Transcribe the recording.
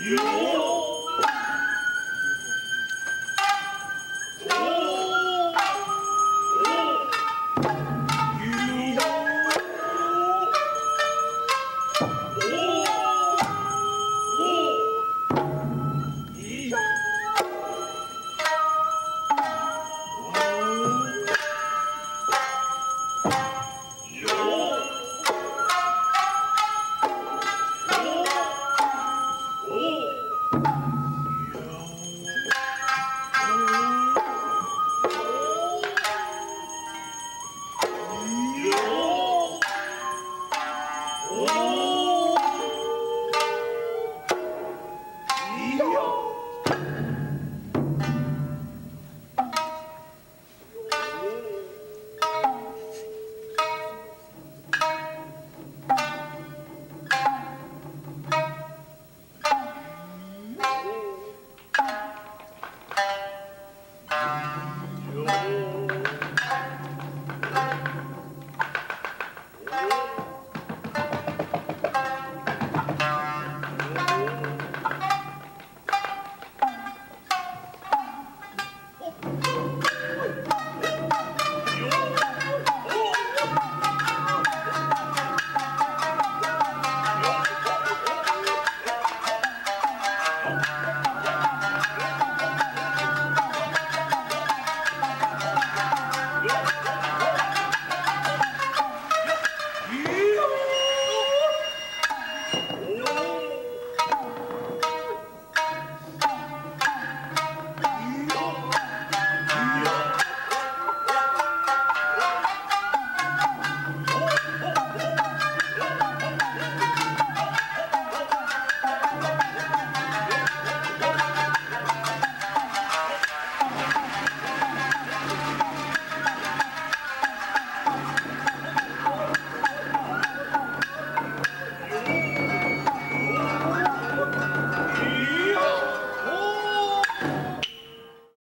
You